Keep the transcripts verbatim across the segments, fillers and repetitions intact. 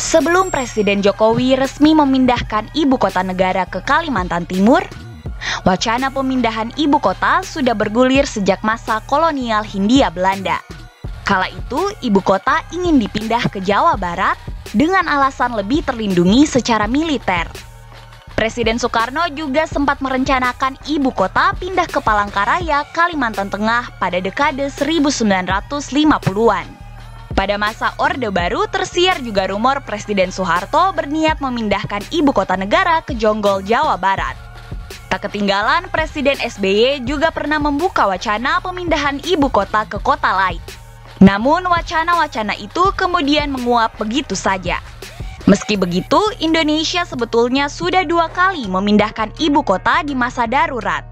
Sebelum Presiden Jokowi resmi memindahkan ibu kota negara ke Kalimantan Timur, wacana pemindahan ibu kota sudah bergulir sejak masa kolonial Hindia-Belanda. Kala itu, ibu kota ingin dipindah ke Jawa Barat dengan alasan lebih terlindungi secara militer. Presiden Soekarno juga sempat merencanakan ibu kota pindah ke Palangkaraya, Kalimantan Tengah pada dekade seribu sembilan ratus lima puluhan. Pada masa Orde Baru, tersiar juga rumor Presiden Soeharto berniat memindahkan ibu kota negara ke Jonggol, Jawa Barat. Tak ketinggalan, Presiden S B Y juga pernah membuka wacana pemindahan ibu kota ke kota lain. Namun, wacana-wacana itu kemudian menguap begitu saja. Meski begitu, Indonesia sebetulnya sudah dua kali memindahkan ibu kota di masa darurat.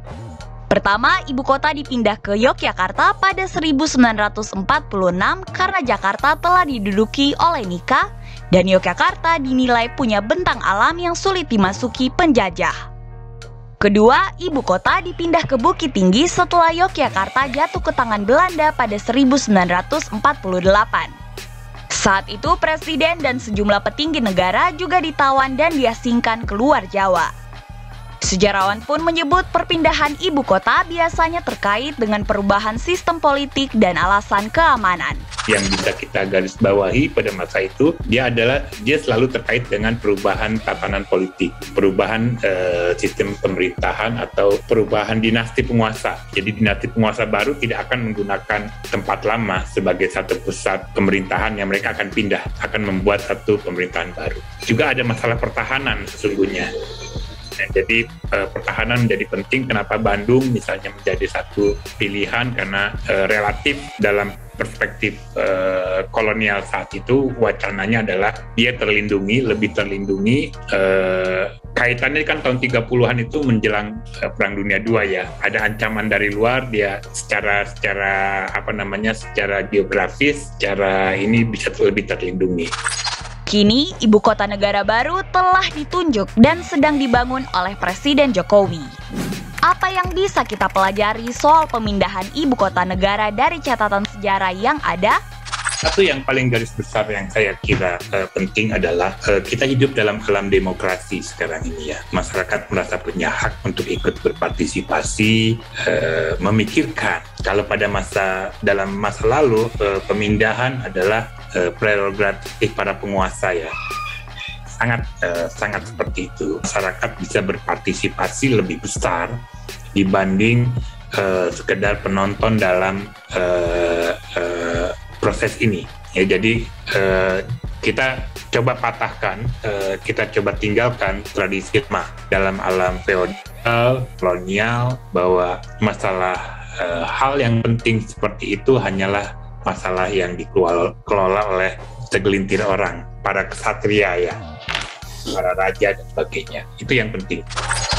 Pertama, ibu kota dipindah ke Yogyakarta pada seribu sembilan ratus empat puluh enam karena Jakarta telah diduduki oleh N I C A dan Yogyakarta dinilai punya bentang alam yang sulit dimasuki penjajah. Kedua, ibu kota dipindah ke Bukit Tinggi setelah Yogyakarta jatuh ke tangan Belanda pada seribu sembilan ratus empat puluh delapan. Saat itu, presiden dan sejumlah petinggi negara juga ditawan dan diasingkan keluar Jawa. Sejarawan pun menyebut perpindahan ibu kota biasanya terkait dengan perubahan sistem politik dan alasan keamanan. Yang bisa kita garis bawahi pada masa itu, dia adalah dia selalu terkait dengan perubahan tatanan politik, perubahan eh, sistem pemerintahan atau perubahan dinasti penguasa. Jadi dinasti penguasa baru tidak akan menggunakan tempat lama sebagai satu pusat pemerintahan yang mereka akan pindah, akan membuat satu pemerintahan baru. Juga ada masalah pertahanan sesungguhnya. Jadi pertahanan menjadi penting. Kenapa Bandung misalnya menjadi satu pilihan, karena uh, relatif dalam perspektif uh, kolonial saat itu wacananya adalah dia terlindungi, lebih terlindungi. Uh, kaitannya kan tahun tiga puluhan itu menjelang uh, Perang Dunia Kedua ya. Ada ancaman dari luar, dia secara secara apa namanya secara geografis, secara ini bisa lebih terlindungi. Kini, ibu kota negara baru telah ditunjuk dan sedang dibangun oleh Presiden Jokowi. Apa yang bisa kita pelajari soal pemindahan ibu kota negara dari catatan sejarah yang ada? Satu yang paling garis besar yang saya kira uh, penting adalah uh, kita hidup dalam alam demokrasi sekarang ini ya. Masyarakat merasa punya hak untuk ikut berpartisipasi, uh, memikirkan. Kalau pada masa dalam masa lalu uh, pemindahan adalah uh, prerogatif para penguasa ya. Sangat uh, sangat seperti itu. Masyarakat bisa berpartisipasi lebih besar dibanding uh, sekedar penonton dalam uh, uh, proses ini ya. Jadi eh, kita coba patahkan, eh, kita coba tinggalkan tradisi mah dalam alam feodal kolonial, bahwa masalah eh, hal yang penting seperti itu hanyalah masalah yang dikelola oleh segelintir orang, para kesatria ya, para raja dan sebagainya. Itu yang penting.